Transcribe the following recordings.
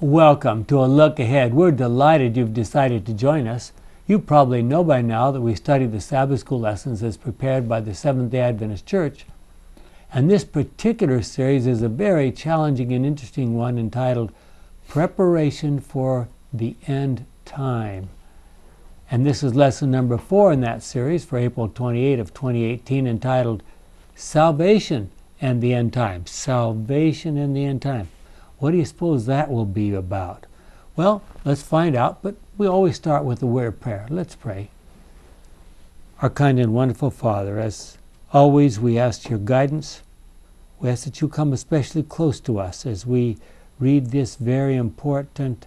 Welcome to A Look Ahead. We're delighted you've decided to join us. You probably know by now that we study the Sabbath School lessons as prepared by the Seventh-day Adventist Church. And this particular series is a very challenging and interesting one entitled Preparation for the End Time. And this is lesson number 4 in that series for April 28 of 2018 entitled Salvation and the End Time. Salvation and the End Time. What do you suppose that will be about? Well, let's find out, but we always start with the word of prayer. Let's pray. Our kind and wonderful Father, as always, we ask your guidance. We ask that you come especially close to us as we read this very important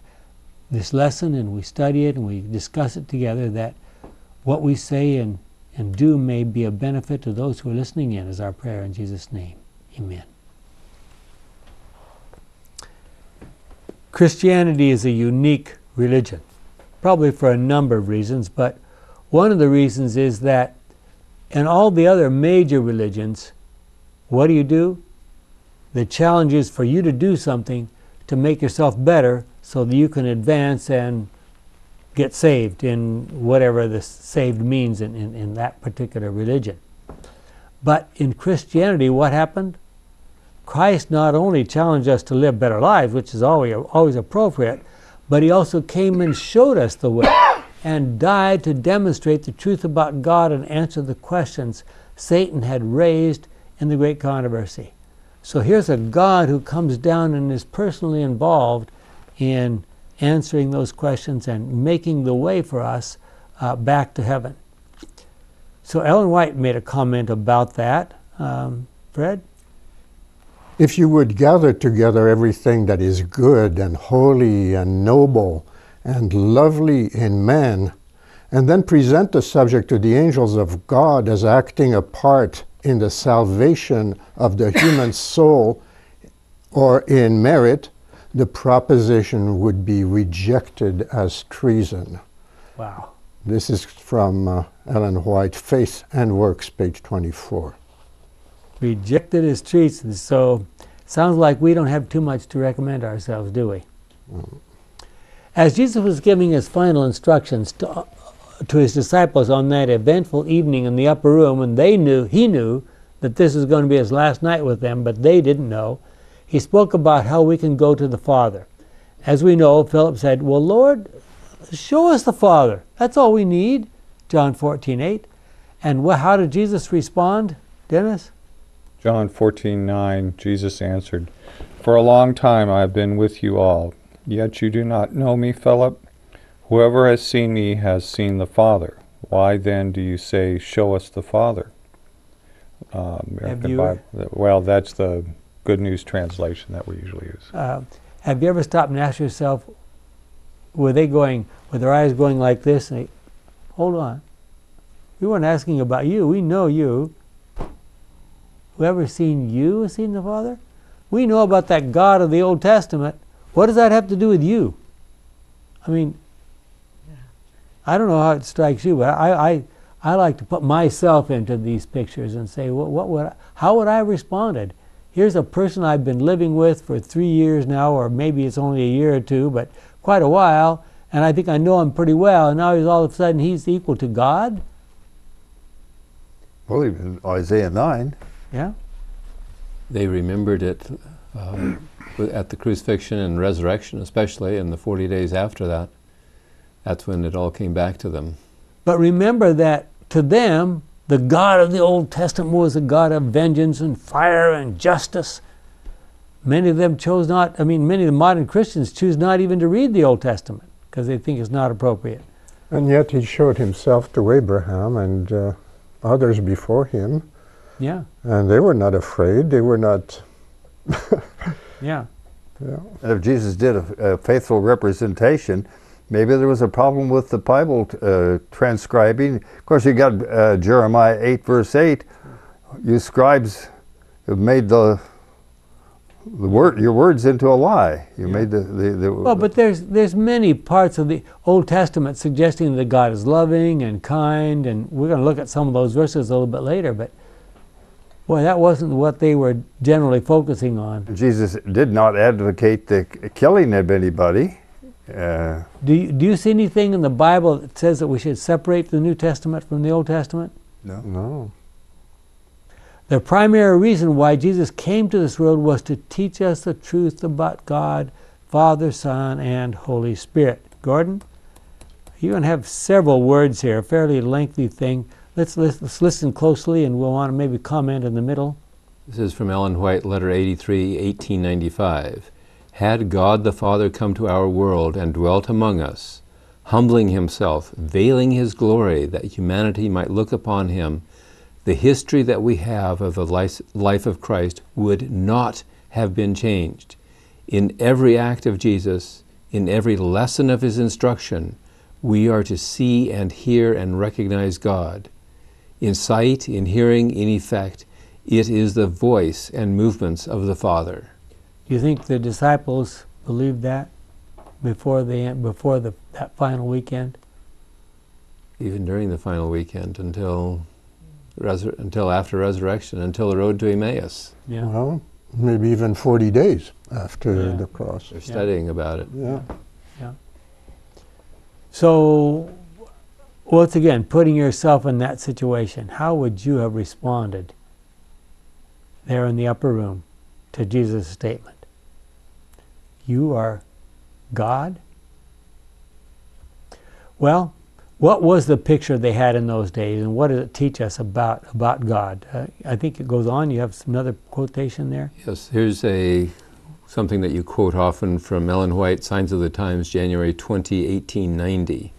lesson, and we study it and we discuss it together, that what we say and do may be a benefit to those who are listening in, is our prayer in Jesus' name. Amen. Christianity is a unique religion, probably for a number of reasons, but one of the reasons is that in all the other major religions, what do? The challenge is for you to do something to make yourself better so that you can advance and get saved in whatever the saved means in that particular religion. But in Christianity, what happened? Christ not only challenged us to live better lives, which is always appropriate, but he also came and showed us the way and died to demonstrate the truth about God and answer the questions Satan had raised in the Great Controversy. So here's a God who comes down and is personally involved in answering those questions and making the way for us back to heaven. So Ellen White made a comment about that. Fred? If you would gather together everything that is good and holy and noble and lovely in man, and then present the subject to the angels of God as acting a part in the salvation of the human soul or in merit, the proposition would be rejected as treason. Wow. This is from Ellen White, Faith and Works, page 24. Rejected as treason. So sounds like we don't have too much to recommend ourselves, do we? As Jesus was giving his final instructions to his disciples on that eventful evening in the upper room, and he knew that this was going to be his last night with them, but they didn't know, he spoke about how we can go to the Father. As we know, Philip said, well, Lord, show us the Father. That's all we need, John 14:8. And how did Jesus respond, Dennis? John 14:9, Jesus answered, "For a long time I have been with you all, yet you do not know me, Philip. Whoever has seen me has seen the Father. Why then do you say, 'Show us the Father'?" American Bible. Well, that's the Good News translation that we usually use. Have you ever stopped and asked yourself, were their eyes going like this? And they, hold on, we weren't asking about you. We know you. Whoever's seen you has seen the Father? We know about that God of the Old Testament. What does that have to do with you? I mean, I don't know how it strikes you, but I like to put myself into these pictures and say, well, how would I have responded? Here's a person I've been living with for 3 years now, or maybe it's only a year or two, but quite a while, and I think I know him pretty well, and now all of a sudden he's equal to God? Well, even Isaiah 9. Yeah, they remembered it at the crucifixion and resurrection, especially in the 40 days after that. That's when it all came back to them. But remember that to them, the God of the Old Testament was a God of vengeance and fire and justice. Many of them chose not, I mean, many of the modern Christians choose not even to read the Old Testament because they think it's not appropriate. And yet he showed himself to Abraham and others before him. Yeah. And they were not afraid. They were not. Yeah. And if Jesus did a faithful representation, maybe there was a problem with the Bible transcribing. Of course, you got Jeremiah 8, verse 8. You scribes have made your words into a lie. You made the well, but there's many parts of the Old Testament suggesting that God is loving and kind, and we're going to look at some of those verses a little bit later, but Well, that wasn't what they were generally focusing on. Jesus did not advocate the killing of anybody. Do you see anything in the Bible that says that we should separate the New Testament from the Old Testament? No. No. The primary reason why Jesus came to this world was to teach us the truth about God, Father, Son, and Holy Spirit. Gordon, you're going to have several words here, a fairly lengthy thing. Let's listen closely, and we'll want to maybe comment in the middle. This is from Ellen White, letter 83, 1895. Had God the Father come to our world and dwelt among us, humbling himself, veiling his glory, that humanity might look upon him, the history that we have of the life of Christ would not have been changed. In every act of Jesus, in every lesson of his instruction, we are to see and hear and recognize God. In sight, in hearing, in effect, it is the voice and movements of the Father. Do you think the disciples believed that before that final weekend? Even during the final weekend, until after resurrection, until the road to Emmaus. Yeah. Well, maybe even 40 days after the cross. They're studying about it. Yeah. Yeah. So, once again, putting yourself in that situation, how would you have responded there in the upper room to Jesus' statement? You are God? Well, what was the picture they had in those days, and what does it teach us about God? I think it goes on. You have another quotation there? Yes, here's something that you quote often from Ellen White, Signs of the Times, January 20, 1890.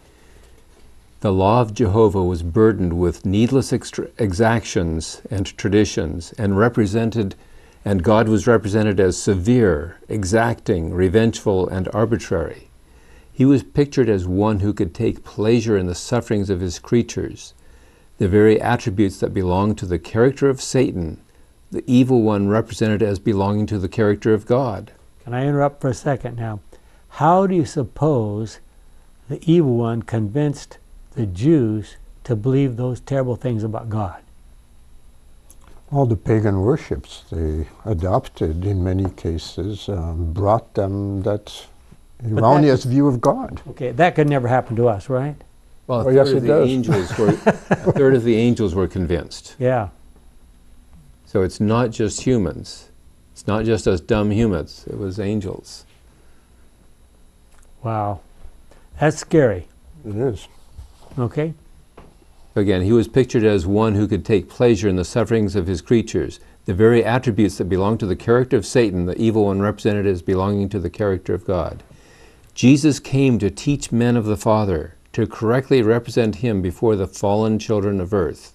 The law of Jehovah was burdened with needless exactions and traditions, and God was represented as severe, exacting, revengeful, and arbitrary. He was pictured as one who could take pleasure in the sufferings of his creatures. The very attributes that belong to the character of Satan, the evil one represented as belonging to the character of God. Can I interrupt for a second now? How do you suppose the evil one convinced the Jews to believe those terrible things about God? All the pagan worships they adopted in many cases brought them that erroneous view of God. Okay, that could never happen to us, right? Well, a third of the angels were convinced. Yeah. So it's not just humans. It's not just us dumb humans. It was angels. Wow. That's scary. It is. Okay. Again, he was pictured as one who could take pleasure in the sufferings of his creatures. The very attributes that belong to the character of Satan, the evil one represented as belonging to the character of God. Jesus came to teach men of the Father, to correctly represent him before the fallen children of earth.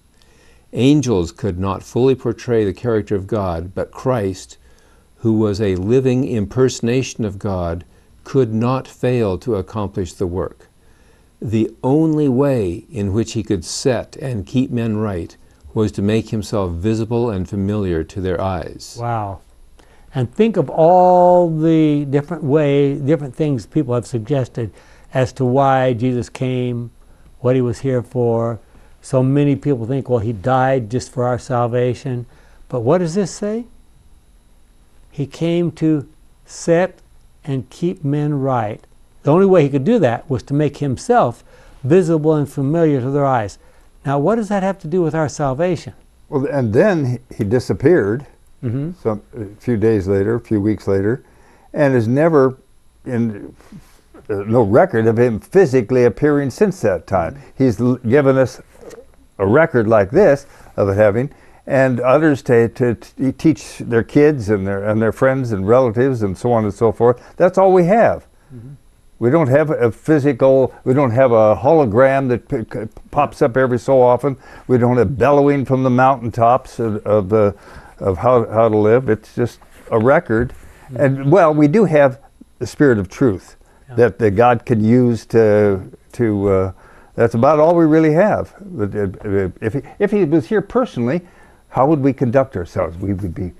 Angels could not fully portray the character of God, but Christ, who was a living impersonation of God, could not fail to accomplish the work. The only way in which he could set and keep men right was to make himself visible and familiar to their eyes. Wow. And think of all the different things people have suggested as to why Jesus came, what he was here for. So many people think, well, he died just for our salvation. But what does this say? He came to set and keep men right. The only way he could do that was to make himself visible and familiar to their eyes. Now, what does that have to do with our salvation? Well, and then he disappeared. Mm-hmm. A few days later, a few weeks later, and is never in no record of him physically appearing since that time. He's given us a record like this of it having, and others to teach their kids and their friends and relatives and so on and so forth. That's all we have. Mm-hmm. We don't have a physical, we don't have a hologram that pops up every so often. We don't have bellowing from the mountaintops of how to live. It's just a record. Mm-hmm. And well, we do have the Spirit of Truth that God can use to that's about all we really have. If he was here personally, how would we conduct ourselves? We would be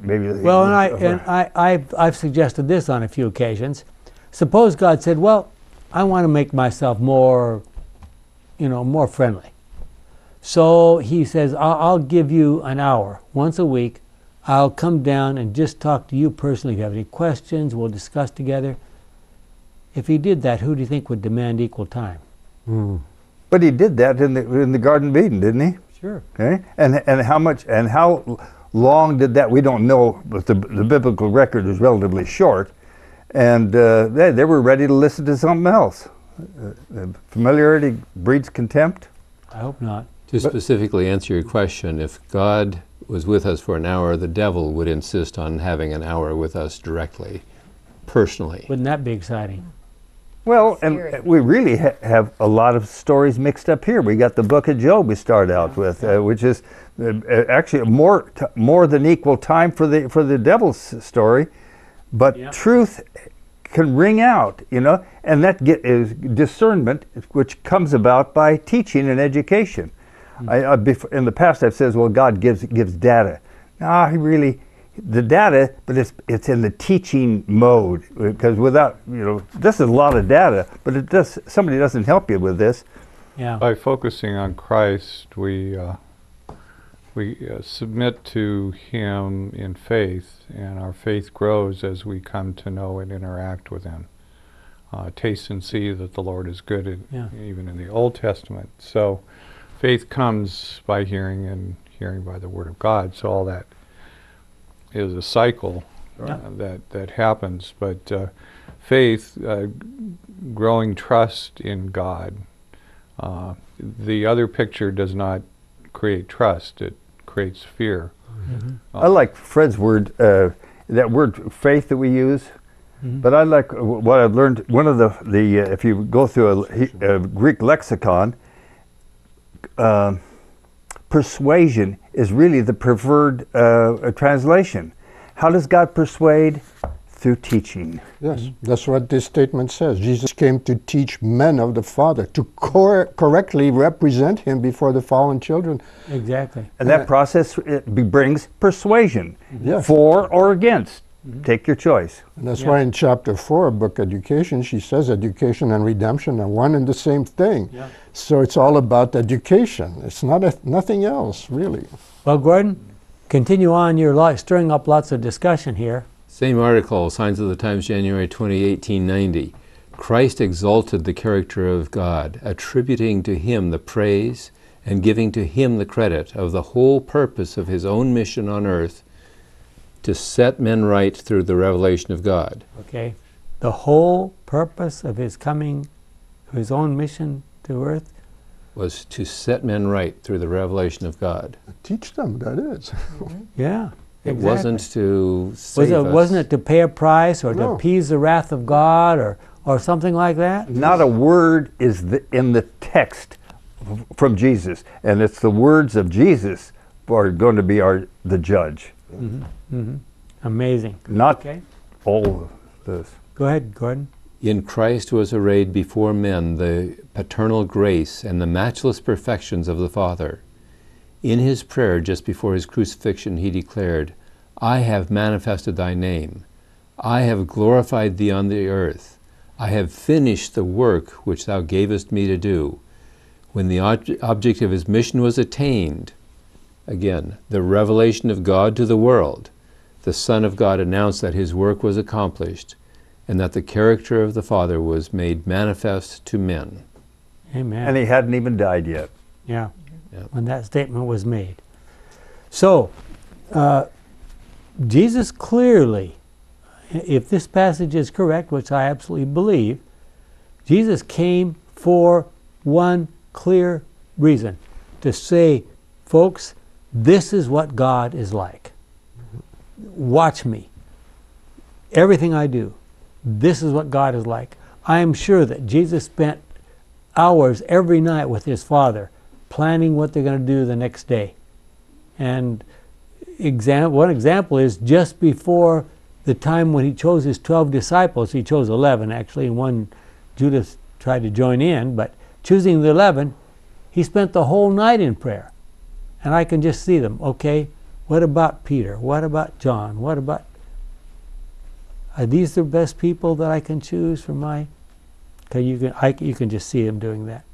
maybe... Well, I've suggested this on a few occasions. Suppose God said, well, I want to make myself more friendly. So he says, I'll give you an hour once a week. I'll come down and just talk to you personally. If you have any questions, we'll discuss together. If he did that, who do you think would demand equal time? Mm. But he did that in the Garden of Eden, didn't he? Sure. Okay. And how much and how long did that? We don't know, but the biblical record is relatively short, and they were ready to listen to something else. Familiarity breeds contempt. I hope not. To specifically answer your question, if God was with us for an hour, the devil would insist on having an hour with us directly, personally. Wouldn't that be exciting? Well, and we really have a lot of stories mixed up here. We got the book of Job we start out with, which is actually a more than equal time for the devil's story, but yeah. Truth can ring out, you know, and that is discernment, which comes about by teaching and education. Mm-hmm. In the past, I've said, well, God gives data. Nah, he really. The data, but it's in the teaching mode, because without, you know, this is a lot of data, but somebody doesn't help you with this. Yeah. By focusing on Christ, we submit to Him in faith, and our faith grows as we come to know and interact with Him. Taste and see that the Lord is good, even in the Old Testament. So, faith comes by hearing, and hearing by the Word of God. So all that is a cycle that happens, but faith, growing trust in God. The other picture does not create trust; it creates fear. Mm-hmm. I like Fred's word, that word faith that we use, mm-hmm. but I like what I've learned. One of the if you go through a Greek lexicon, persuasion is really the preferred translation. How does God persuade? Through teaching. Yes, that's what this statement says. Jesus came to teach men of the Father, to correctly represent Him before the fallen children. Exactly. And that process brings persuasion, yes. For or against. Mm-hmm. Take your choice. And that's why in chapter 4 of Book Education, she says education and redemption are one and the same thing. Yeah. So it's all about education. It's not nothing else, really. Well, Gordon, continue on. You're stirring up lots of discussion here. Same article, Signs of the Times, January 20, 1890. Christ exalted the character of God, attributing to Him the praise and giving to Him the credit of the whole purpose of His own mission on earth, to set men right through the revelation of God. Okay. The whole purpose of His coming, His own mission to earth? Was to set men right through the revelation of God. Teach them, that is. Mm-hmm. Yeah. It exactly. wasn't to save us. Wasn't it to pay a price, or to appease the wrath of God, or something like that? Not a word is in the text from Jesus. And it's the words of Jesus are going to be the judge. Mm-hmm. Mm-hmm. Amazing. Not all of this. Go ahead, Gordon. In Christ was arrayed before men the paternal grace and the matchless perfections of the Father. In His prayer just before His crucifixion, He declared, "I have manifested Thy name. I have glorified Thee on the earth. I have finished the work which Thou gavest me to do." When the object of His mission was attained, again, the revelation of God to the world, the Son of God announced that His work was accomplished and that the character of the Father was made manifest to men. Amen. And He hadn't even died yet. Yeah, yeah. When that statement was made. So, Jesus clearly, if this passage is correct, which I absolutely believe, Jesus came for one clear reason, to say, folks, this is what God is like. Watch me. Everything I do, this is what God is like. I am sure that Jesus spent hours every night with His Father planning what they're going to do the next day. And one example is just before the time when He chose His 12 disciples, He chose 11 actually, and one Judas tried to join in, but choosing the 11, He spent the whole night in prayer. And I can just see them. Okay, what about Peter? What about John? What about... Are these the best people that I can choose for my... Okay, you can just see Him doing that.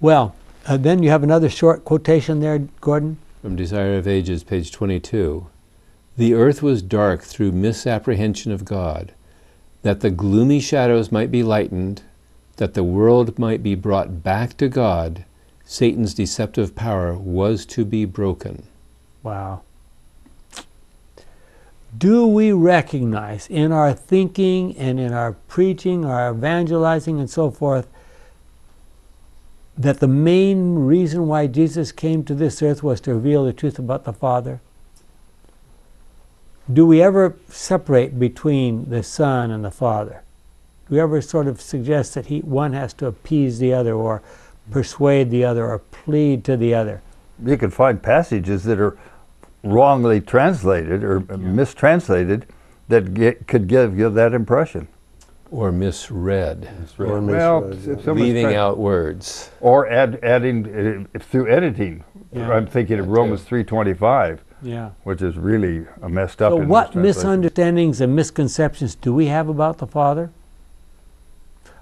Well, Then you have another short quotation there, Gordon. From Desire of Ages, page 22. The earth was dark through misapprehension of God, that the gloomy shadows might be lightened, that the world might be brought back to God. Satan's deceptive power was to be broken. Wow. Do we recognize in our thinking and in our preaching, our evangelizing and so forth, that the main reason why Jesus came to this earth was to reveal the truth about the Father? Do we ever separate between the Son and the Father? Do we ever sort of suggest that one has to appease the other or persuade the other or plead to the other? You can find passages that are wrongly translated or mistranslated that could give that impression. Or misread. Well, leaving out words. Or adding through editing. Yeah. I'm thinking of Romans 3:25, which is really messed up. So what misunderstandings and misconceptions do we have about the Father?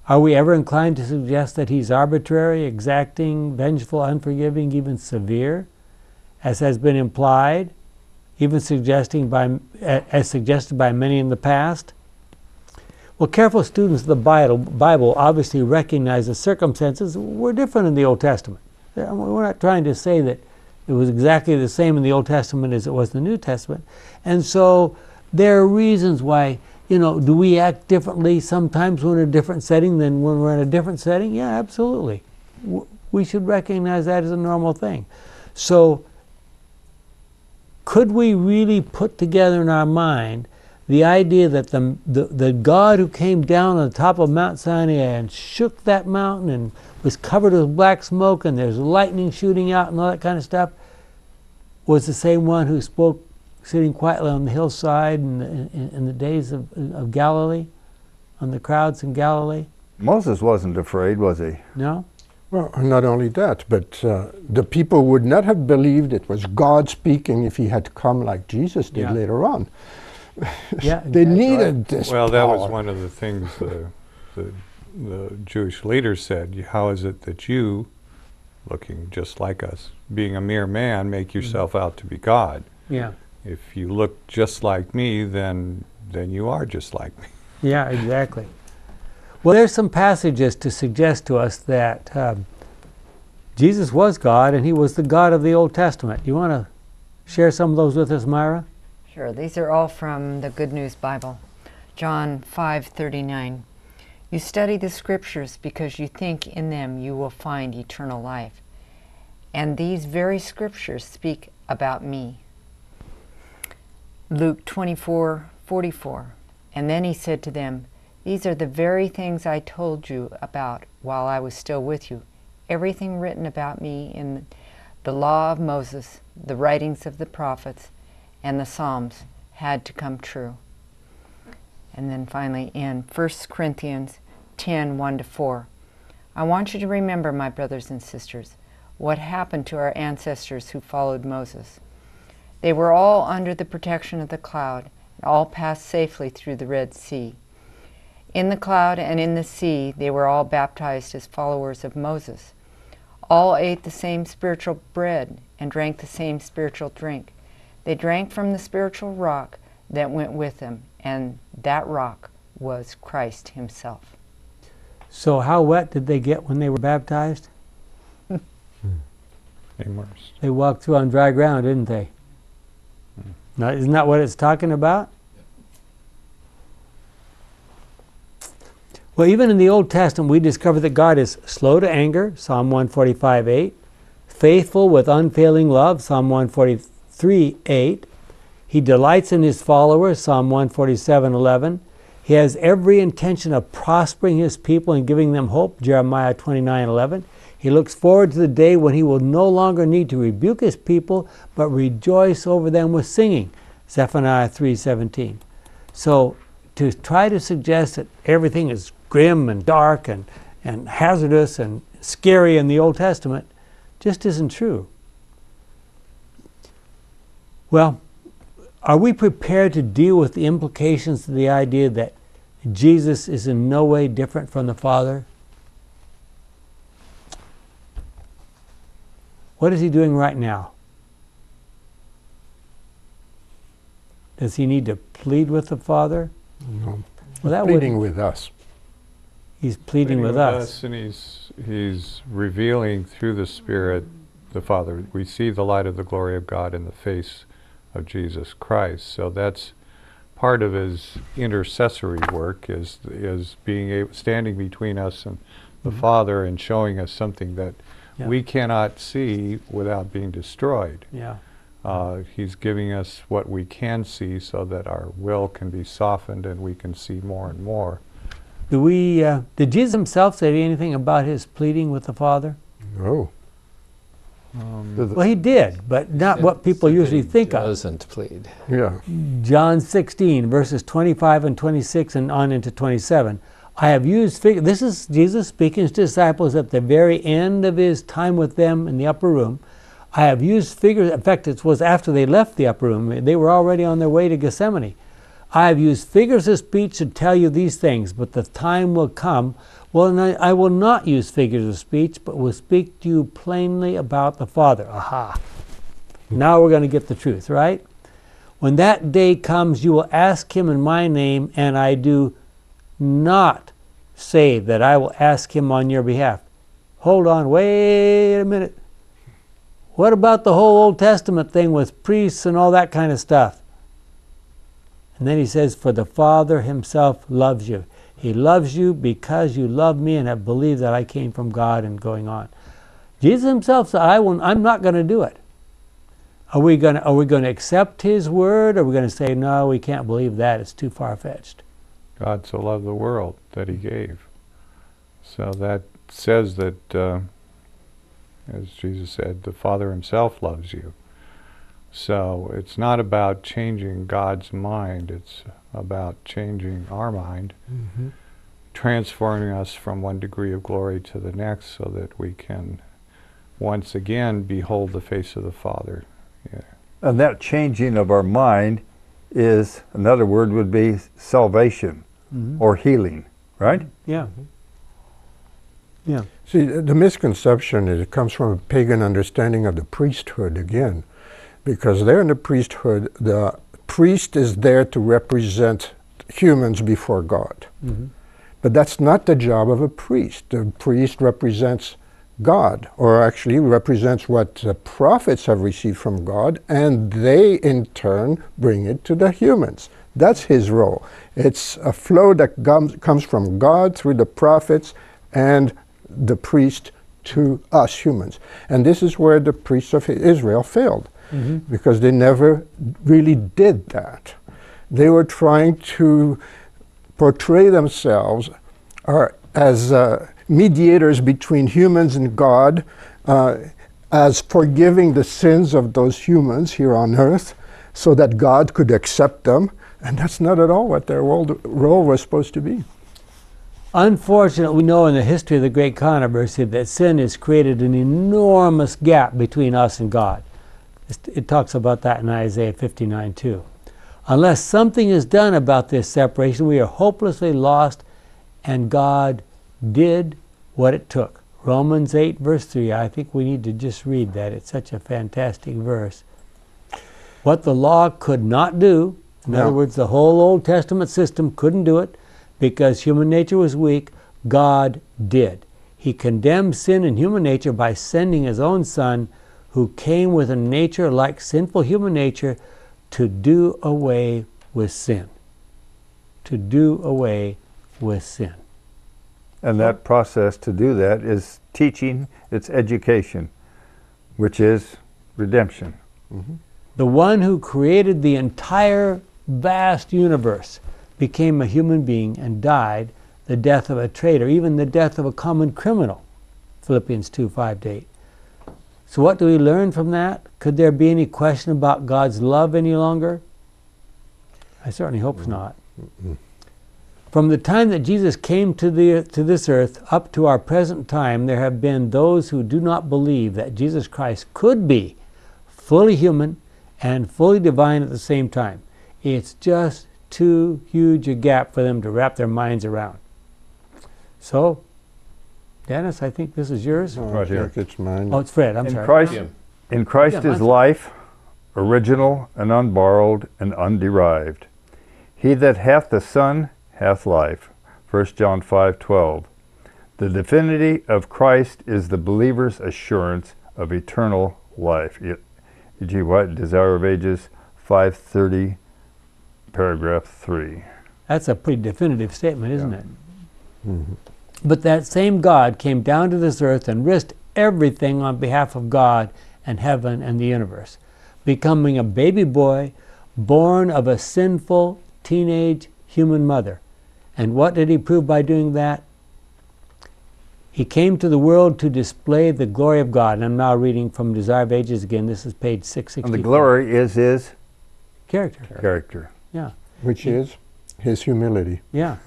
Are we ever inclined to suggest that he's arbitrary, exacting, vengeful, unforgiving, even severe, as has been implied, even as suggested by many in the past? Well, careful students of the Bible obviously recognize the circumstances were different in the Old Testament. We're not trying to say that it was exactly the same in the Old Testament as it was in the New Testament. And so there are reasons why, you know, do we act differently sometimes when in a different setting than when we're in a different setting? Yeah, absolutely. We should recognize that as a normal thing. So could we really put together in our mind the idea that the God who came down on the top of Mount Sinai and shook that mountain and was covered with black smoke and there's lightning shooting out and all that kind of stuff was the same one who spoke sitting quietly on the hillside in the days of Galilee, on the crowds in Galilee? Moses wasn't afraid, was he? No. Well, not only that, but the people would not have believed it was God speaking if he had come like Jesus did later on. Yeah, they needed this. Well, that was one of the things the Jewish leaders said. How is it that you, looking just like us, being a mere man, make yourself out to be God? Yeah. If you look just like me, then you are just like me. Yeah, exactly. Well, there's some passages to suggest to us that Jesus was God, and he was the God of the Old Testament. You want to share some of those with us, Myra? Sure. These are all from the Good News Bible. John 5:39. You study the scriptures because you think in them you will find eternal life. And these very scriptures speak about me. Luke 24:44. And then he said to them, these are the very things I told you about while I was still with you. Everything written about me in the law of Moses, the writings of the prophets, and the Psalms had to come true. And then finally in 1 Corinthians 10:1-4, I want you to remember, my brothers and sisters, what happened to our ancestors who followed Moses. They were all under the protection of the cloud, and all passed safely through the Red Sea. In the cloud and in the sea, they were all baptized as followers of Moses. All ate the same spiritual bread and drank the same spiritual drink. They drank from the spiritual rock that went with them, and that rock was Christ himself. So how wet did they get when they were baptized? Immersed. They walked through on dry ground, didn't they? Now, isn't that what it's talking about? Well, even in the Old Testament, we discover that God is slow to anger, Psalm 145:8, faithful with unfailing love, Psalm 143:8. He delights in his followers, Psalm 147:11. He has every intention of prospering his people and giving them hope, Jeremiah 29:11. He looks forward to the day when he will no longer need to rebuke his people, but rejoice over them with singing, Zephaniah 3:17. So to try to suggest that everything is grim and dark and hazardous and scary in the Old Testament just isn't true. Well, are we prepared to deal with the implications of the idea that Jesus is in no way different from the Father? What is he doing right now? Does he need to plead with the Father? No. Well, that pleading with us. He's pleading with us. And he's revealing through the Spirit the Father. We see the light of the glory of God in the face of Jesus Christ. So that's part of his intercessory work, is being able, standing between us and the Father and showing us something that we cannot see without being destroyed. Yeah. He's giving us what we can see so that our will can be softened and we can see more and more. Do we, did Jesus himself say anything about his pleading with the Father? No. Well, he did, but not what people usually think of. He doesn't plead. Yeah. John 16, verses 25 and 26 and on into 27. I have used figures. This is Jesus speaking to his disciples at the very end of his time with them in the upper room. I have used figures, in fact it was after they left the upper room, they were already on their way to Gethsemane. I have used figures of speech to tell you these things, but the time will come when I will not use figures of speech, but will speak to you plainly about the Father. Aha! Now we're going to get the truth, right? When that day comes, you will ask him in my name, and I do not say that I will ask him on your behalf. Hold on, wait a minute. What about the whole Old Testament thing with priests and all that kind of stuff? And then he says, for the Father himself loves you. He loves you because you love me and have believed that I came from God, and going on. Jesus himself said, I'm not going to do it. Are we going to accept his word? Or are we going to say, no, we can't believe that. It's too far-fetched. God so loved the world that he gave. So that says that... as Jesus said, the Father himself loves you. So it's not about changing God's mind, it's about changing our mind, transforming us from one degree of glory to the next so that we can once again behold the face of the Father. Yeah. And that changing of our mind is, another word would be salvation or healing, right? Yeah. Yeah. See, the misconception is it comes from a pagan understanding of the priesthood again, because there in the priesthood, the priest is there to represent humans before God. But that's not the job of a priest. The priest represents God, or actually represents what the prophets have received from God, and they in turn bring it to the humans. That's his role. It's a flow that comes from God through the prophets and the priest to us humans. And this is where the priests of Israel failed, because they never really did that. They were trying to portray themselves as mediators between humans and God, as forgiving the sins of those humans here on earth so that God could accept them. And that's not at all what their role was supposed to be. Unfortunately, we know in the history of the Great Controversy that sin has created an enormous gap between us and God. It talks about that in Isaiah 59:2. Unless something is done about this separation, we are hopelessly lost, and God did what it took. Romans 8, verse 3. I think we need to just read that. It's such a fantastic verse. What the law could not do, in other words, the whole Old Testament system couldn't do it, because human nature was weak, God did. He condemned sin in human nature by sending his own Son, who came with a nature like sinful human nature, to do away with sin. To do away with sin. And that process to do that is teaching, it's education, which is redemption. The one who created the entire vast universe became a human being and died the death of a traitor, even the death of a common criminal, Philippians 2:5-8. So what do we learn from that? Could there be any question about God's love any longer? I certainly hope not. From the time that Jesus came to this earth up to our present time, there have been those who do not believe that Jesus Christ could be fully human and fully divine at the same time. It's just too huge a gap for them to wrap their minds around. So Dennis, I think this is yours. Or right here. It's mine. Oh, it's Fred. I'm sorry. In Christ is life, original and unborrowed and underived. He that hath the Son hath life. 1 John 5:12. The divinity of Christ is the believer's assurance of eternal life. E.G. White, Desire of Ages, 530, paragraph 3. That's a pretty definitive statement, isn't it? Mm-hmm. But that same God came down to this earth and risked everything on behalf of God and heaven and the universe, becoming a baby boy born of a sinful teenage human mother. And what did he prove by doing that? He came to the world to display the glory of God. And I'm now reading from Desire of Ages again. This is page 664. And the glory is his? Character. Character. Yeah. Which is his humility. Yeah.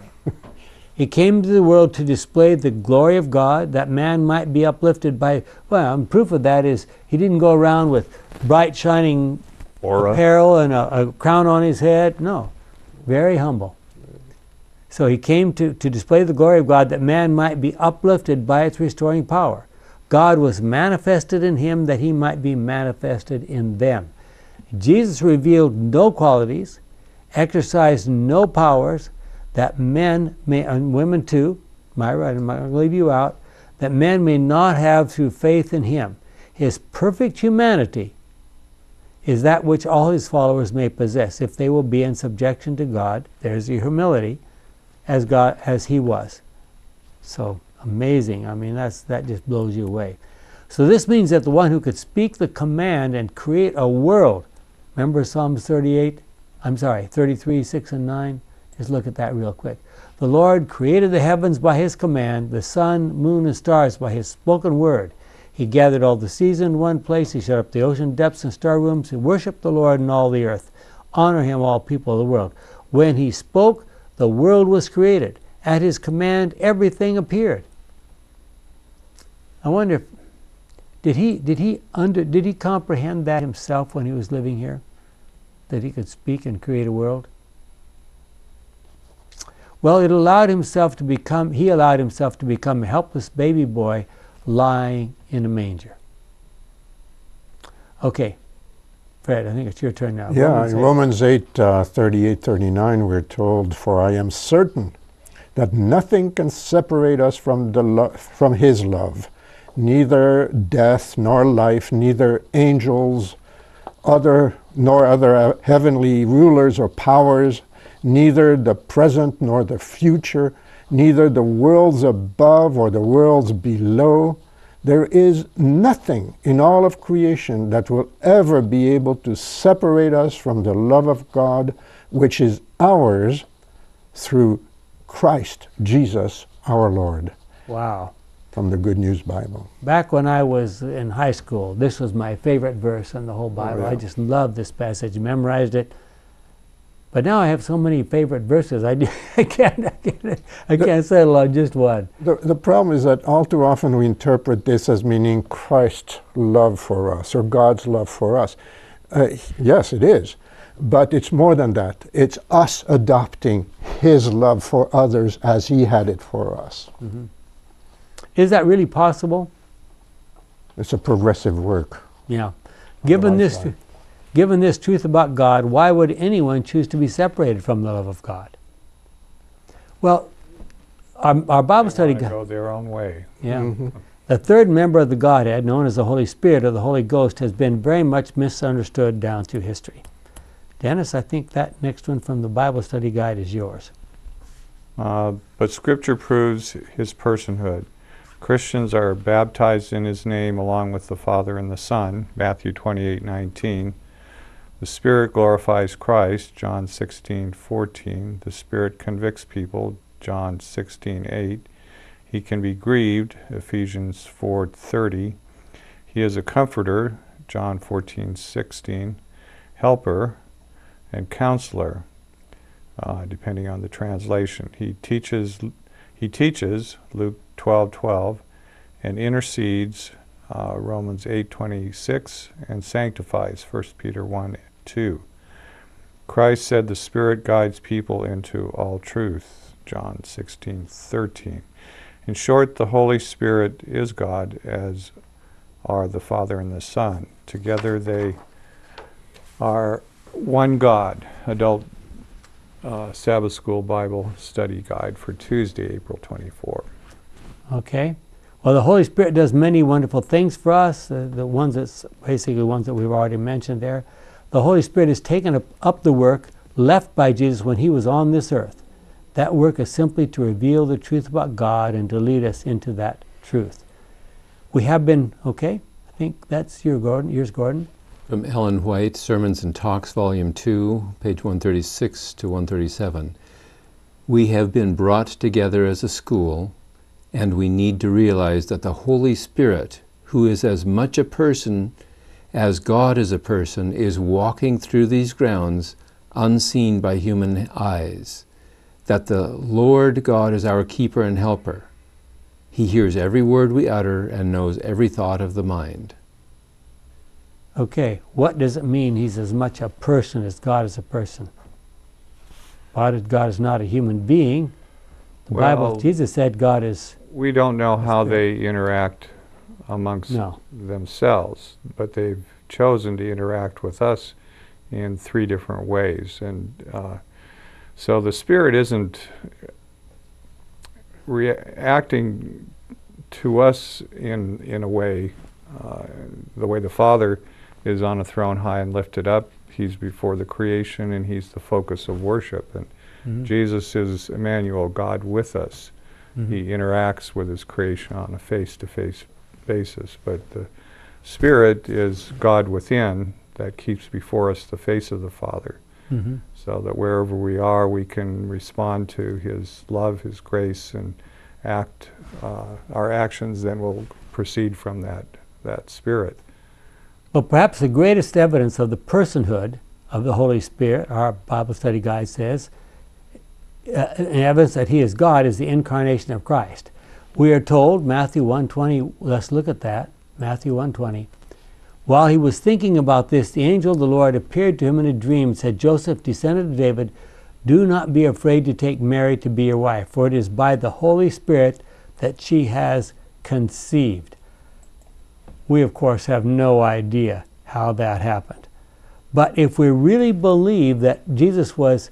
He came to the world to display the glory of God, that man might be uplifted by, well, and proof of that is he didn't go around with bright shining apparel and a crown on his head. No, very humble. So he came to display the glory of God, that man might be uplifted by its restoring power. God was manifested in him that he might be manifested in them. Jesus revealed no qualities, exercised no powers, that men may, and women too, Myra, I'm going to leave you out, that men may not have through faith in him. His perfect humanity is that which all his followers may possess if they will be in subjection to God. There's the humility as God, as he was. So amazing. I mean, that just blows you away. So this means that the one who could speak the command and create a world, remember Psalms 38, I'm sorry, 33, 6 and 9? Just look at that real quick. The Lord created the heavens by his command, the sun, moon, and stars by his spoken word. He gathered all the seas in one place. He shut up the ocean depths and star rooms. He worshiped the Lord and all the earth. Honor him, all people of the world. When he spoke, the world was created. At his command, everything appeared. I wonder, did he comprehend that himself when he was living here? That he could speak and create a world? Well, he allowed himself to become a helpless baby boy lying in a manger. Okay, Fred, I think it's your turn now. Yeah, Romans 8. In Romans 8, 38, 39, we're told, "For I am certain that nothing can separate us from his love, neither death nor life, neither angels, nor other heavenly rulers or powers, neither the present nor the future, neither the worlds above or the worlds below. There is nothing in all of creation that will ever be able to separate us from the love of God, which is ours through Christ Jesus our Lord." Wow. From the Good News Bible. Back when I was in high school, this was my favorite verse in the whole Bible. Oh, yeah. I just loved this passage, memorized it. But now I have so many favorite verses, I can't settle on just one. The problem is that all too often we interpret this as meaning Christ's love for us, or God's love for us. Yes, it is. But it's more than that. It's us adopting his love for others as he had it for us. Mm-hmm. Is that really possible? It's a progressive work. Yeah. Given this truth about God, why would anyone choose to be separated from the love of God? Well, our Bible study guide go their own way. Yeah. Mm-hmm. The third member of the Godhead, known as the Holy Spirit or the Holy Ghost, has been very much misunderstood down through history. Dennis, I think that next one from the Bible study guide is yours. But Scripture proves his personhood. Christians are baptized in his name along with the Father and the Son, Matthew 28:19. The Spirit glorifies Christ, John 16:14. The Spirit convicts people, John 16:8. He can be grieved, Ephesians 4:30. He is a comforter, John 14:16. Helper and counselor, depending on the translation. He teaches, Luke 12:12, and intercedes, Romans 8:26, and sanctifies, 1 Peter 1:2. Christ said the Spirit guides people into all truth, John 16:13. In short, the Holy Spirit is God, as are the Father and the Son. Together they are one God. Adult Sabbath School Bible Study Guide for Tuesday, April 24. Okay. Well, the Holy Spirit does many wonderful things for us, the ones that's basically ones that we've already mentioned there. The Holy Spirit has taken up the work left by Jesus when he was on this earth. That work is simply to reveal the truth about God and to lead us into that truth. We have been, okay, I think that's your Gordon, yours, Gordon. From Ellen White, Sermons and Talks, Volume 2, page 136 to 137. We have been brought together as a school, and we need to realize that the Holy Spirit, who is as much a person as God is a person, is walking through these grounds unseen by human eyes. That the Lord God is our keeper and helper. He hears every word we utter and knows every thought of the mind. Okay, what does it mean he's as much a person as God is a person? God is not a human being. The Bible, Jesus said God is... We don't know how they interact amongst themselves, but they've chosen to interact with us in three different ways. And so the Spirit isn't reacting to us in a way, the way the Father is on a throne high and lifted up. He's before the creation and he's the focus of worship. And Jesus is Emmanuel, God with us. He interacts with his creation on a face-to-face basis. But the Spirit is God within that keeps before us the face of the Father. So that wherever we are, we can respond to his love, his grace, and act. Our actions then will proceed from that Spirit. Well, perhaps the greatest evidence of the personhood of the Holy Spirit, our Bible study guide says, an evidence that he is God, is the incarnation of Christ. We are told, Matthew 1:20, let's look at that, Matthew 1:20. While he was thinking about this, the angel of the Lord appeared to him in a dream and said, Joseph, descendant of David, do not be afraid to take Mary to be your wife, for it is by the Holy Spirit that she has conceived. We, of course, have no idea how that happened. But if we really believe that Jesus was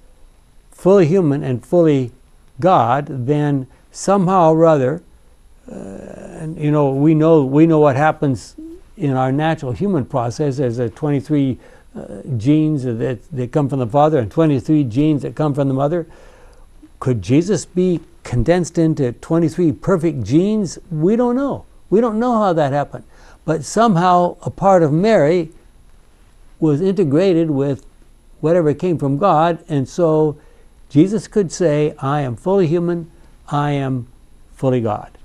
fully human and fully God, then somehow or other, you know, we know what happens in our natural human process. There's 23 genes that come from the Father and 23 genes that come from the Mother. Could Jesus be condensed into 23 perfect genes? We don't know. We don't know how that happened. But somehow a part of Mary was integrated with whatever came from God, and so Jesus could say, I am fully human, I am fully God.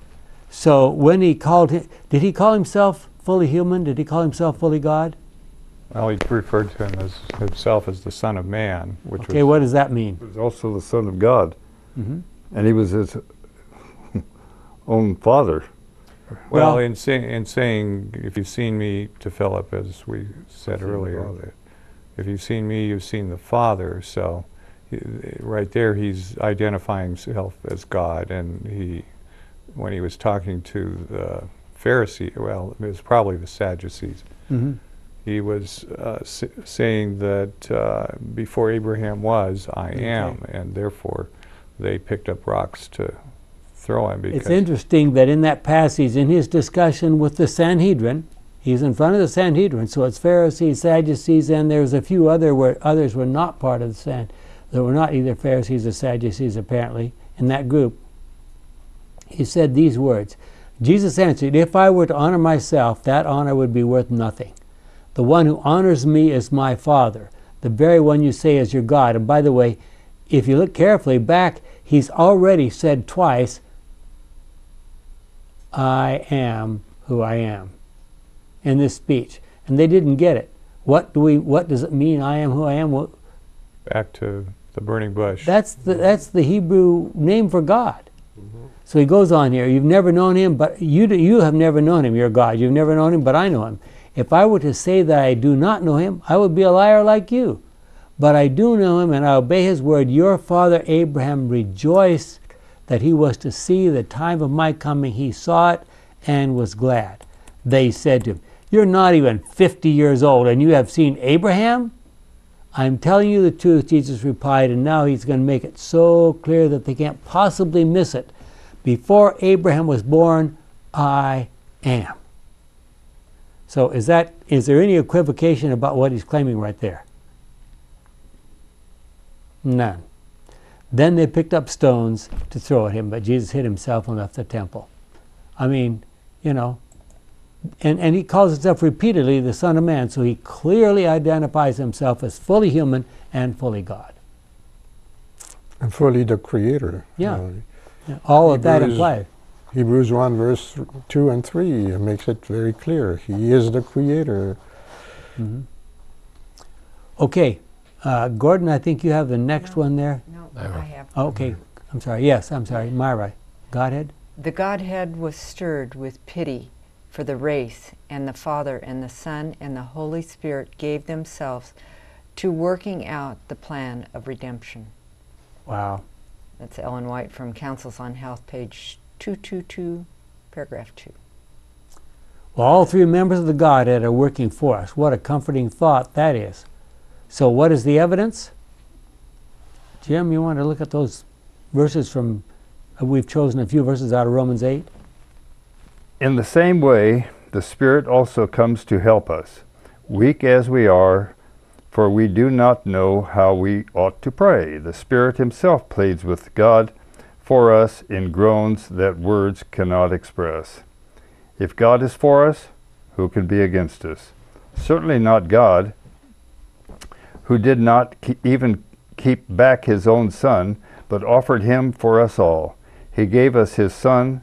So when he called him, did he call himself fully human? Did he call himself fully God? Well, he referred to himself as the Son of Man, which was... Okay, what does that mean? He was also the Son of God. And he was his own Father. Well, in saying, if you've seen me, to Philip, as we said earlier, that if you've seen me, you've seen the Father. So right there, he's identifying himself as God. And he, when he was talking to the Pharisee, well, it was probably the Sadducees. He was saying that before Abraham was, I am, and therefore they picked up rocks to throw him. Because it's interesting that in that passage, in his discussion with the Sanhedrin, he's in front of the Sanhedrin, so it's Pharisees, Sadducees, and there's a few others were not part of the Sanhedrin, that were not either Pharisees or Sadducees, apparently, in that group. He said these words, Jesus answered, if I were to honor myself, that honor would be worth nothing. The one who honors me is my Father, the very one you say is your God. And by the way, if you look carefully back, he's already said twice, I am who I am, in this speech. And they didn't get it. What does it mean, I am who I am? Back to the burning bush. That's the Hebrew name for God. So he goes on here, you've never known him, but you have never known him, you're God. You've never known him, but I know him. If I were to say that I do not know him, I would be a liar like you. But I do know him, and I obey his word. Your father Abraham rejoiced that he was to see the time of my coming. He saw it and was glad. They said to him, "You're not even 50 years old, and you have seen Abraham?" "I'm telling you the truth," Jesus replied, and now he's going to make it so clear that they can't possibly miss it. "Before Abraham was born, I am." So is there any equivocation about what he's claiming right there? None. Then they picked up stones to throw at him, but Jesus hid himself and left the temple. I mean, you know, and he calls himself repeatedly the Son of Man, so he clearly identifies himself as fully human and fully God. And fully the Creator. Yeah. All of that implied. Hebrews 1 verse 2 and 3 makes it very clear. He is the Creator. Mm-hmm. Okay. Gordon, I think you have the next one there. No, I have. Okay. I'm sorry. Yes, I'm sorry. Myra. Godhead? The Godhead was stirred with pity for the race, and the Father and the Son and the Holy Spirit gave themselves to working out the plan of redemption. Wow. That's Ellen White from Councils on Health, page 222, paragraph 2. Well, all three members of the Godhead are working for us. What a comforting thought that is. So what is the evidence? Jim, you want to look at those verses from, we've chosen a few verses out of Romans 8. In the same way, the Spirit also comes to help us, weak as we are, for we do not know how we ought to pray. The Spirit himself pleads with God for us in groans that words cannot express. If God is for us, who can be against us? Certainly not God, who did not even keep back his own Son, but offered him for us all. He gave us his Son.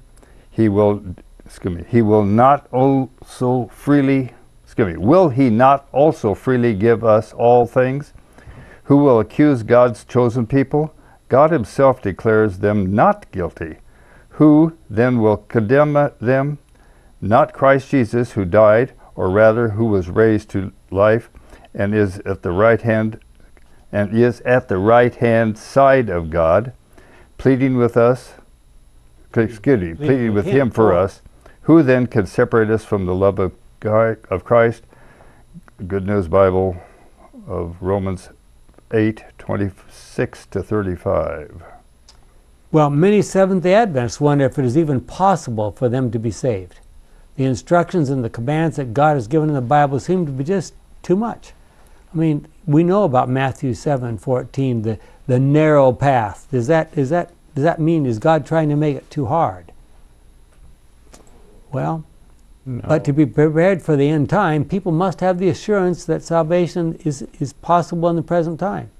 Will he not also freely give us all things? Who will accuse God's chosen people? God himself declares them not guilty. Who then will condemn them? Not Christ Jesus, who died, or rather who was raised to life, and is at the right hand side of God, pleading with him for us. Who then can separate us from the love of Christ? Good News Bible of Romans 8:26 to 35. Well, many Seventh-day Adventists wonder if it is even possible for them to be saved. The instructions and the commands that God has given in the Bible seem to be just too much. I mean, we know about Matthew 7:14, the narrow path. Does that mean, is God trying to make it too hard? Well, no. But to be prepared for the end time, people must have the assurance that salvation is possible in the present time.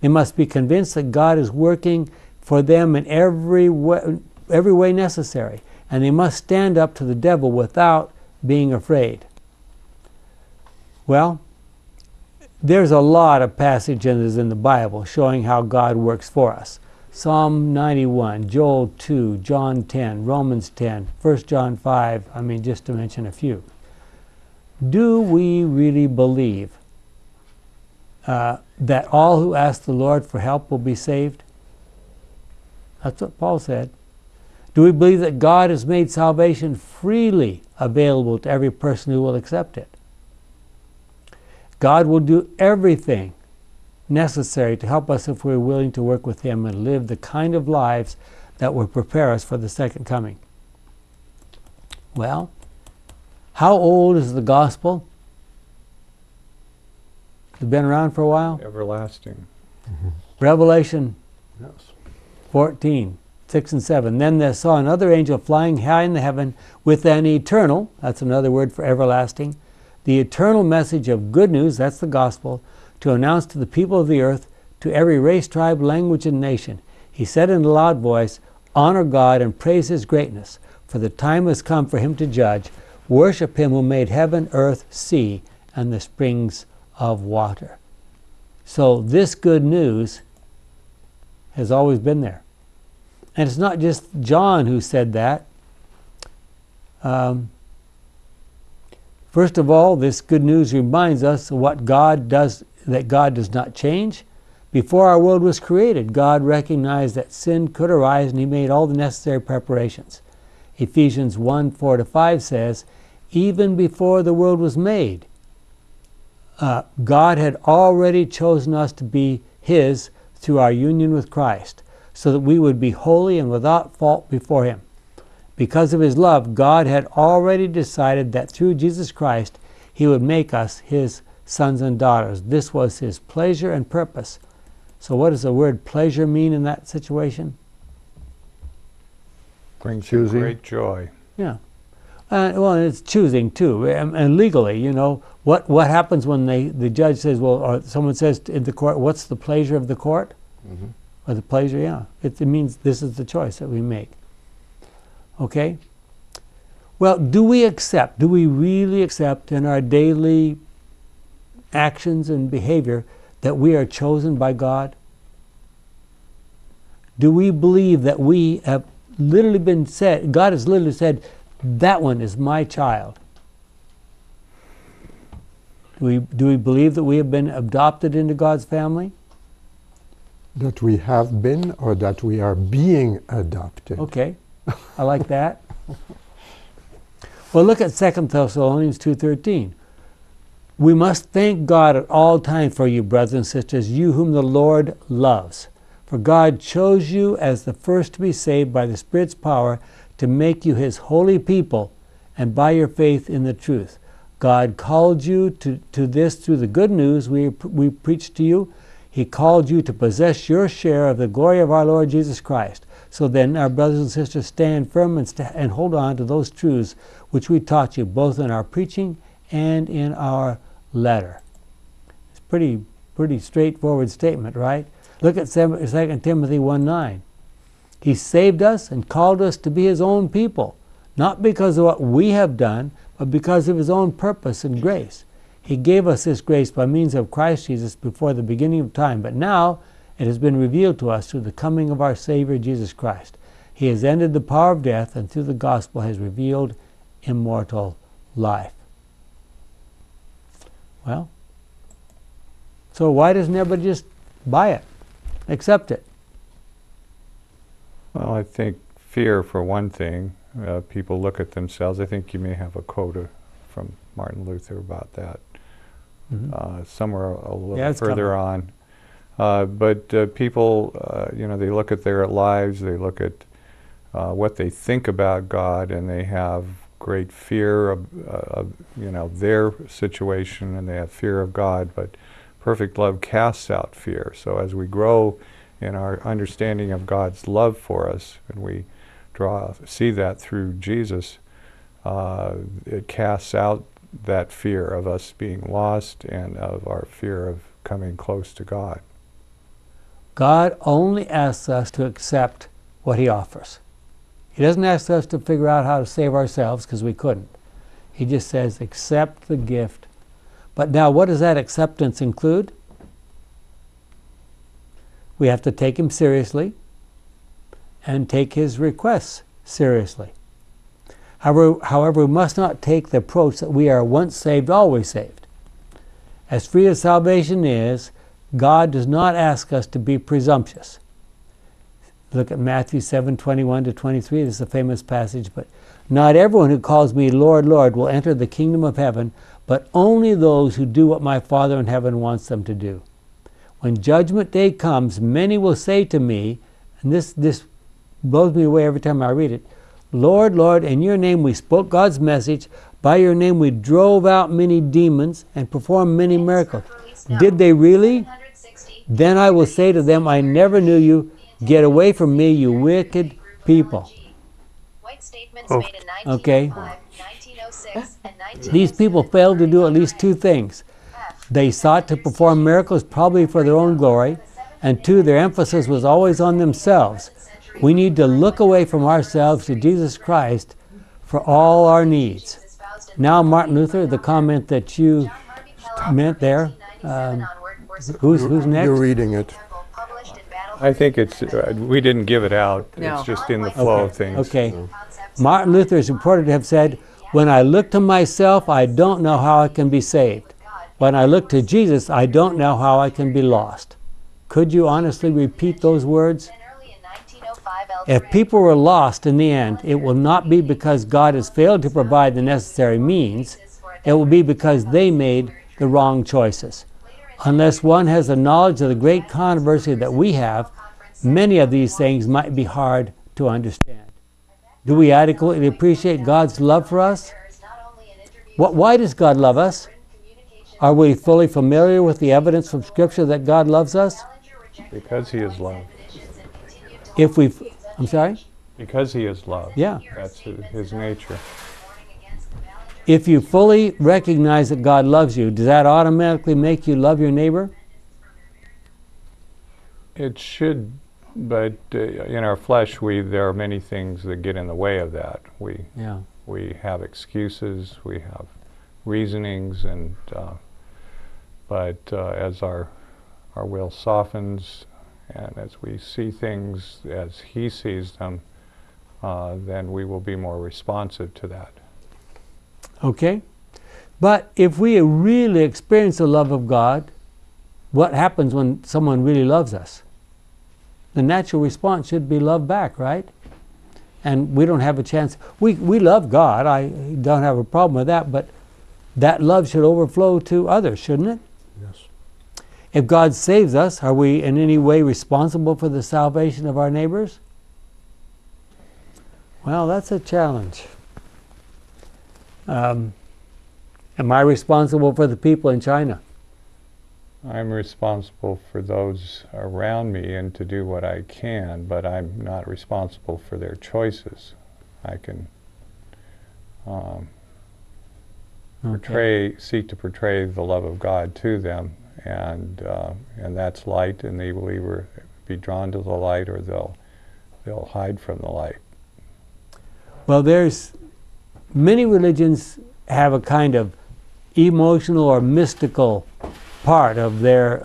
They must be convinced that God is working for them in every way necessary, and they must stand up to the devil without being afraid. Well, there's a lot of passages in the Bible showing how God works for us. Psalm 91, Joel 2, John 10, Romans 10, 1 John 5, I mean, just to mention a few. Do we really believe that all who ask the Lord for help will be saved? That's what Paul said. Do we believe that God has made salvation freely available to every person who will accept it? God will do everything necessary to help us if we're willing to work with him and live the kind of lives that will prepare us for the second coming. Well, how old is the gospel? It's been around for a while? Everlasting. Mm-hmm. Revelation 14:6 and 7. Then they saw another angel flying high in the heaven with an eternal, that's another word for everlasting, the eternal message of good news, that's the gospel, to announce to the people of the earth, to every race, tribe, language, and nation. He said in a loud voice, "Honor God and praise his greatness, for the time has come for him to judge. Worship him who made heaven, earth, sea, and the springs of water." So this good news has always been there. And it's not just John who said that. First of all, this good news reminds us of what God does, that God does not change, Before our world was created, God recognized that sin could arise, and he made all the necessary preparations. Ephesians 1:4-5 says, even before the world was made, God had already chosen us to be his through our union with Christ, so that we would be holy and without fault before him. Because of his love, God had already decided that through Jesus Christ, he would make us his sons and daughters. This was his pleasure and purpose. So what does the word pleasure mean in that situation? Brings you great joy. Yeah. Well, it's choosing too. And legally, you know, what happens when the judge says, well, or someone says in the court, what's the pleasure of the court? Mm-hmm. Or the pleasure, yeah. It means this is the choice that we make. Okay? Well, do we really accept in our daily actions and behavior that we are chosen by God? Do we believe that we have literally been said, God has literally said, that one is my child? Do we believe that we have been adopted into God's family? That we have been, or that we are being adopted. Okay, I like that. Well, look at 2 Thessalonians 2:13. We must thank God at all times for you, brothers and sisters, you whom the Lord loves. For God chose you as the first to be saved by the Spirit's power to make you his holy people, and by your faith in the truth. God called you to this through the good news we preached to you. He called you to possess your share of the glory of our Lord Jesus Christ. So then, our brothers and sisters, stand firm and hold on to those truths which we taught you, both in our preaching and in our letter. It's pretty straightforward statement, right? Look at 2 Timothy 1:9. He saved us and called us to be his own people, not because of what we have done, but because of his own purpose and grace. He gave us this grace by means of Christ Jesus before the beginning of time, but now it has been revealed to us through the coming of our Savior Jesus Christ. He has ended the power of death, and through the gospel has revealed immortal life. Well, so why doesn't everybody just buy it, accept it? Well, I think fear, for one thing. People look at themselves. I think you may have a quote from Martin Luther about that. Mm-hmm. Somewhere a little further coming on. But people, you know, they look at their lives, they look at what they think about God, and they have great fear of you know, their situation, and they have fear of God. But perfect love casts out fear. So as we grow in our understanding of God's love for us, and we see that through Jesus, it casts out that fear of us being lost and of our fear of coming close to God. God only asks us to accept what he offers. He doesn't ask us to figure out how to save ourselves, because we couldn't. He just says, accept the gift. But now, what does that acceptance include? We have to take him seriously and take his requests seriously. However, we must not take the approach that we are once saved, always saved. As free as salvation is, God does not ask us to be presumptuous. Look at Matthew 7:21-23. This is a famous passage, but not everyone who calls me Lord, Lord will enter the kingdom of heaven, but only those who do what my Father in heaven wants them to do. When judgment day comes, many will say to me, and this blows me away every time I read it, Lord, Lord, in your name we spoke God's message, by your name we drove out many demons and performed many miracles. Did they really? Then I will say to them, I never knew you. Get away from me, you wicked people. Okay. These people failed to do at least two things. They sought to perform miracles, probably for their own glory, and two, their emphasis was always on themselves. We need to look away from ourselves to Jesus Christ for all our needs. Now, Martin Luther, the comment that you meant there, who's next? You're reading it. I think it's, we didn't give it out. No. It's just in the flow of things. Okay. So. Martin Luther is reported to have said, when I look to myself, I don't know how I can be saved. When I look to Jesus, I don't know how I can be lost. Could you honestly repeat those words? If people were lost in the end, it will not be because God has failed to provide the necessary means. It will be because they made the wrong choices. Unless one has the knowledge of the great controversy that we have, many of these things might be hard to understand. Do we adequately appreciate God's love for us? Why does God love us? Are we fully familiar with the evidence from Scripture that God loves us? Because He is love. If we, I'm sorry? Because He is love. Yeah. That's His nature. If you fully recognize that God loves you, does that automatically make you love your neighbor? It should, but in our flesh, there are many things that get in the way of that. We have excuses, we have reasonings, and but as our will softens and as we see things as He sees them, then we will be more responsive to that. Okay? But if we really experience the love of God, what happens when someone really loves us? The natural response should be love back, right? And we don't have a chance. We love God. I don't have a problem with that, but that love should overflow to others, shouldn't it? Yes. If God saves us, are we in any way responsible for the salvation of our neighbors? Well, that's a challenge. Am I responsible for the people in China? I'm responsible for those around me and to do what I can, but I'm not responsible for their choices. I can seek to portray the love of God to them, and that's light, and they will either be drawn to the light or they'll hide from the light. Well, there's many religions have a kind of emotional or mystical part of their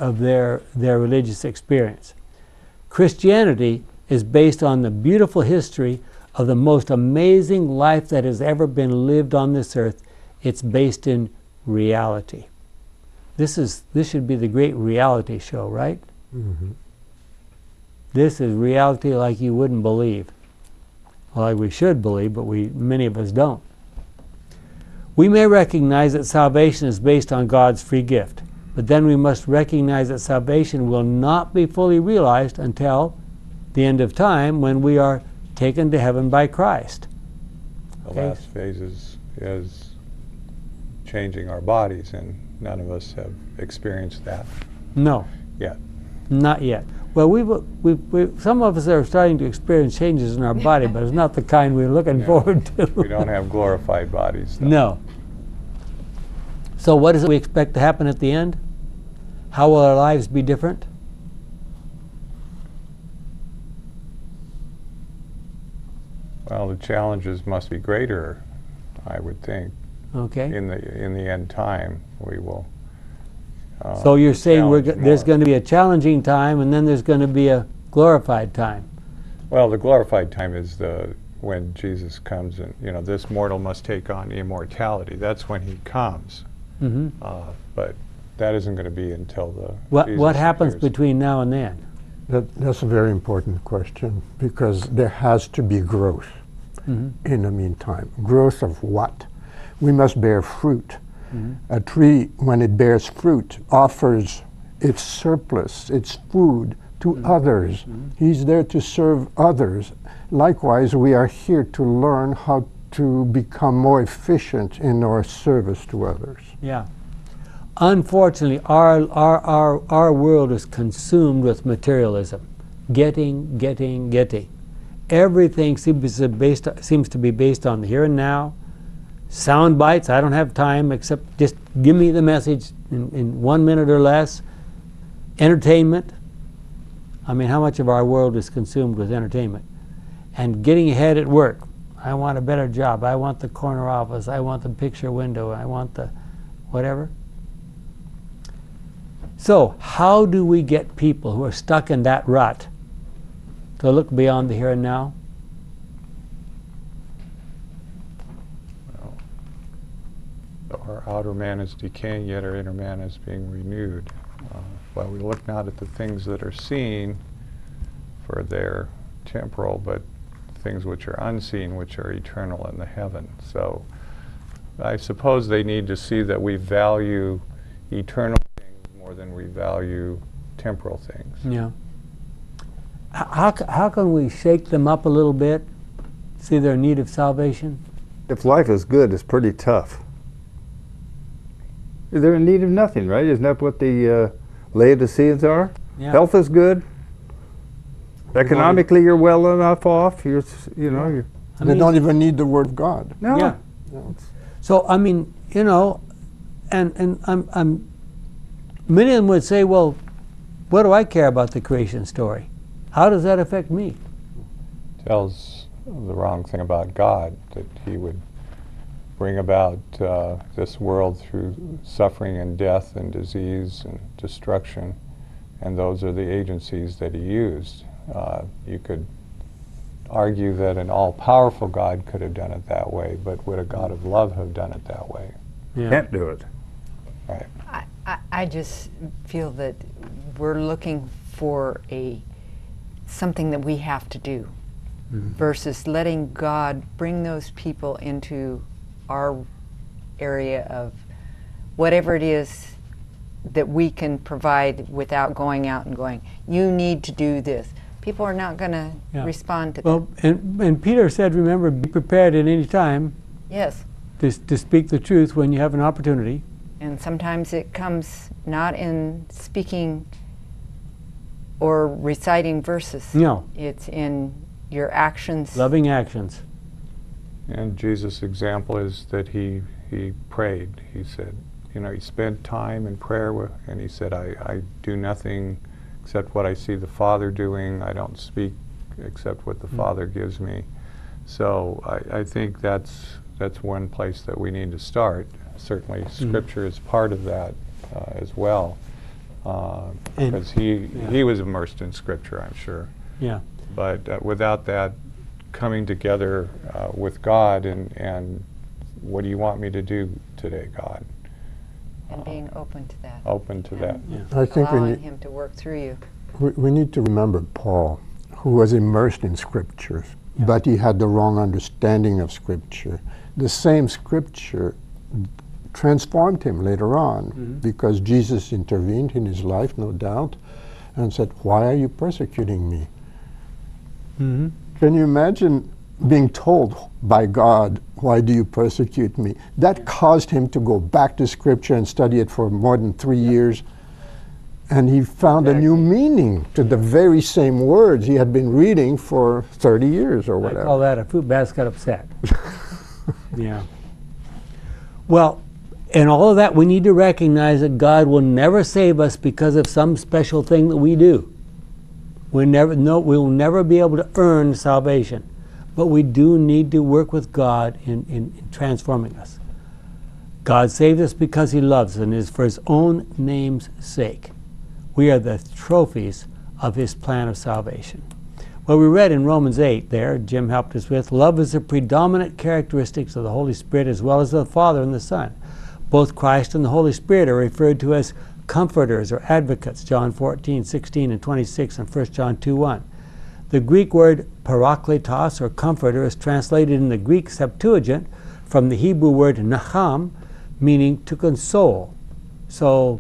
religious experience. Christianity is based on the beautiful history of the most amazing life that has ever been lived on this earth. It's based in reality. This should be the great reality show, right? Mm-hmm. This is reality like you wouldn't believe. Well, like we should believe, but many of us don't. We may recognize that salvation is based on God's free gift, but then we must recognize that salvation will not be fully realized until the end of time, when we are taken to heaven by Christ. Okay? The last phase is changing our bodies, and none of us have experienced that. No. Yet. Not yet. Well, some of us are starting to experience changes in our body, but it's not the kind we're looking forward to. We don't have glorified bodies, though. No. So what is it we expect to happen at the end? How will our lives be different? Well, the challenges must be greater, I would think. Okay. In the end time, we will. So you're saying there's going to be a challenging time, and then there's going to be a glorified time. Well, the glorified time is when Jesus comes, and this mortal must take on immortality. That's when He comes. Mm-hmm. But that isn't going to be until the. What happens between now and then? That's a very important question, because there has to be growth. Mm-hmm. In the meantime, growth of what? We must bear fruit. Mm-hmm. A tree, when it bears fruit, offers its surplus, its food, to mm-hmm. others. Mm-hmm. He's there to serve others. Likewise, we are here to learn how to become more efficient in our service to others. Yeah. Unfortunately, our world is consumed with materialism. Getting, getting, getting. Everything seems to be based on the here and now. Sound bites, I don't have time, except just give me the message in 1 minute or less. Entertainment. I mean, how much of our world is consumed with entertainment? And getting ahead at work. I want a better job. I want the corner office. I want the picture window. I want the whatever. So, how do we get people who are stuck in that rut to look beyond the here and now? Our outer man is decaying, yet our inner man is being renewed. While we look not at the things that are seen for their temporal, but things which are unseen, which are eternal in the heaven. So I suppose they need to see that we value eternal things more than we value temporal things. Yeah. How can we shake them up a little bit, see their need of salvation? If life is good, it's pretty tough. They're in need of nothing, right? Isn't that what the Laodiceans are? Yeah. Health is good. Economically, you're well enough off. You're, you know, you're, I mean, they don't even need the Word of God. No. Yeah. No. So I mean, you know, and I'm many of them would say, well, what do I care about the creation story? How does that affect me? Tells the wrong thing about God, that he would bring about this world through suffering and death and disease and destruction, and those are the agencies that he used. You could argue that an all-powerful God could have done it that way, but would a God of love have done it that way? Yeah. Can't do it. Right. I just feel that we're looking for a something that we have to do, versus letting God bring those people into our area of whatever it is that we can provide without going out and going, you need to do this. People are not going to respond to that. And Peter said, remember, be prepared at any time to speak the truth when you have an opportunity. And sometimes it comes not in speaking or reciting verses. No. It's in your actions. Loving actions. And Jesus' example is that he prayed. He said, you know, he spent time in prayer, and he said, I do nothing except what I see the Father doing. I don't speak except what the Father gives me. So I think that's one place that we need to start. Certainly, Scripture is part of that as well. Because he was immersed in Scripture, I'm sure. Yeah. But without that coming together with God and what do you want me to do today, God? And being open to that. Open to that. Yeah. I think allowing him to work through you. We need to remember Paul, who was immersed in Scripture, but he had the wrong understanding of Scripture. The same Scripture transformed him later on, because Jesus intervened in his life, no doubt, and said, why are you persecuting me? Can you imagine being told by God, why do you persecute me? That caused him to go back to Scripture and study it for more than 3 years, and he found a new meaning to the very same words he had been reading for 30 years or whatever. I call that a fruit basket upset. Yeah. Well, in all of that, we need to recognize that God will never save us because of some special thing that we do. We'll never be able to earn salvation. But we do need to work with God in transforming us. God saved us because he loves us and is for his own name's sake. We are the trophies of his plan of salvation. Well, we read in Romans 8 there, Jim helped us with, love is the predominant characteristics of the Holy Spirit as well as of the Father and the Son. Both Christ and the Holy Spirit are referred to as comforters or advocates, John 14:16 and 26, and 1 John 2:1. The Greek word parakletos or comforter is translated in the Greek Septuagint from the Hebrew word nacham, meaning to console. So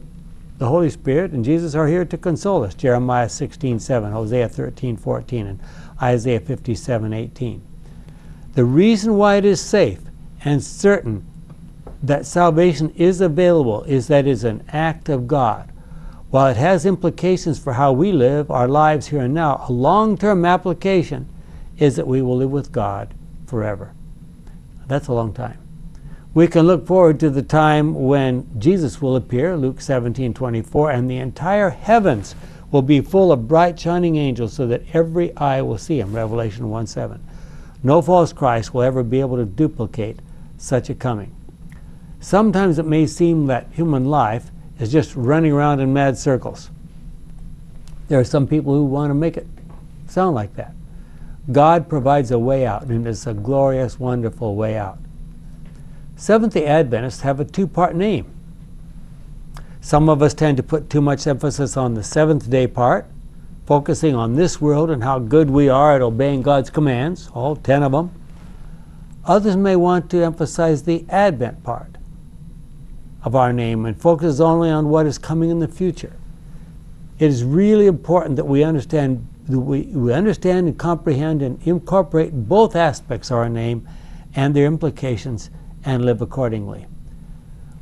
the Holy Spirit and Jesus are here to console us, Jeremiah 16:7, Hosea 13:14, and Isaiah 57:18. The reason why it is safe and certain that salvation is available is that it is an act of God. While it has implications for how we live our lives here and now, a long-term application is that we will live with God forever. That's a long time. We can look forward to the time when Jesus will appear, Luke 17:24, and the entire heavens will be full of bright shining angels so that every eye will see him, Revelation 1:7. No false Christ will ever be able to duplicate such a coming. Sometimes it may seem that human life is just running around in mad circles. There are some people who want to make it sound like that. God provides a way out, and it's a glorious, wonderful way out. Seventh-day Adventists have a two-part name. Some of us tend to put too much emphasis on the seventh day part, focusing on this world and how good we are at obeying God's commands, all 10 of them. Others may want to emphasize the Advent part of our name and focus only on what is coming in the future. It is really important that we understand and comprehend and incorporate both aspects of our name and their implications and live accordingly.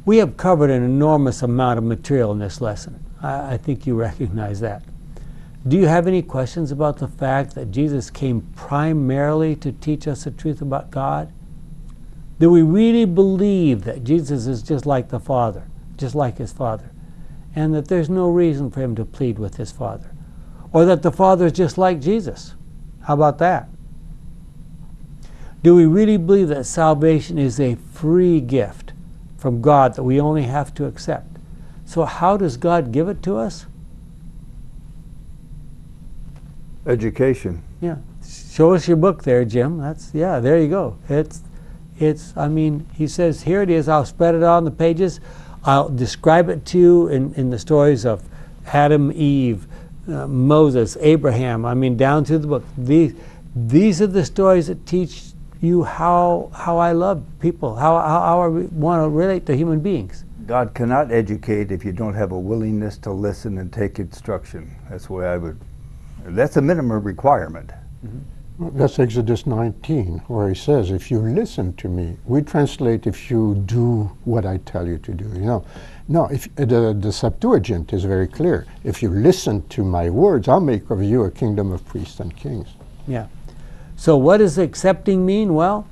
We have covered an enormous amount of material in this lesson. I think you recognize that. Do you have any questions about the fact that Jesus came primarily to teach us the truth about God? Do we really believe that Jesus is just like the Father, just like his Father, and that there's no reason for him to plead with his Father? Or that the Father is just like Jesus? How about that? Do we really believe that salvation is a free gift from God that we only have to accept? So how does God give it to us? Education. Yeah. Show us your book there, Jim. That's, yeah, there you go. It's I mean, he says, here it is, I'll spread it out on the pages. I'll describe it to you in the stories of Adam, Eve, Moses, Abraham, I mean, down through the book. These are the stories that teach you how I love people, how I want to relate to human beings. God cannot educate if you don't have a willingness to listen and take instruction. That's the way I would. That's a minimum requirement. Mm-hmm. Well, that's Exodus 19, where he says, if you listen to me, we translate if you do what I tell you to do. You know, no, if, the Septuagint is very clear. If you listen to my words, I'll make of you a kingdom of priests and kings. Yeah. So what does accepting mean? Well,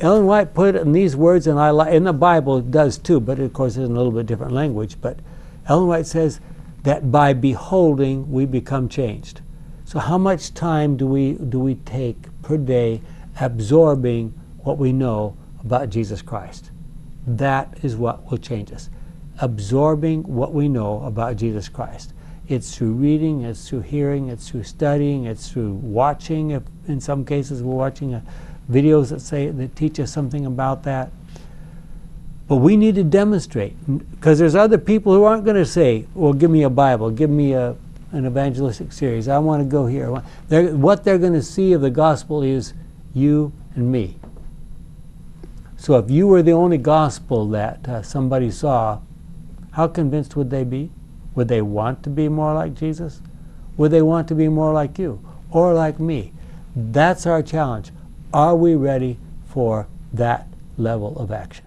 Ellen White put it in these words, and in the Bible it does too, but of course it's in a little bit different language. But Ellen White says that by beholding we become changed. So how much time do we take per day absorbing what we know about Jesus Christ? That is what will change us. Absorbing what we know about Jesus Christ. It's through reading, it's through hearing, it's through studying, it's through watching. If in some cases we're watching videos that teach us something about that. But we need to demonstrate, because there's other people who aren't going to say, well, give me a Bible, give me an evangelistic series, I want to go here. What they're going to see of the gospel is you and me. So if you were the only gospel that somebody saw, how convinced would they be? Would they want to be more like Jesus? Would they want to be more like you or like me? That's our challenge. Are we ready for that level of action?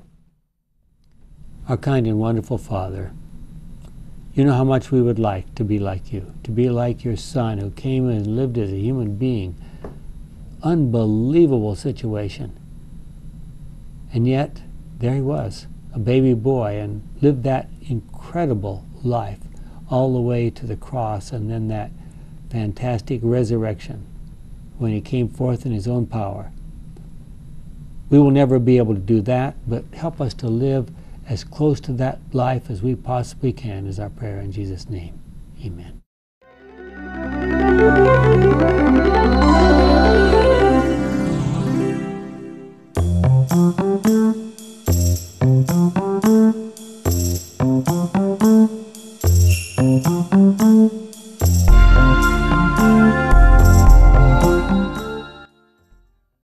Our kind and wonderful Father, you know how much we would like to be like you, to be like your Son who came and lived as a human being. Unbelievable situation. And yet, there he was, a baby boy, and lived that incredible life, all the way to the cross and then that fantastic resurrection when he came forth in his own power. We will never be able to do that, but help us to live as close to that life as we possibly can is our prayer in Jesus' name. Amen.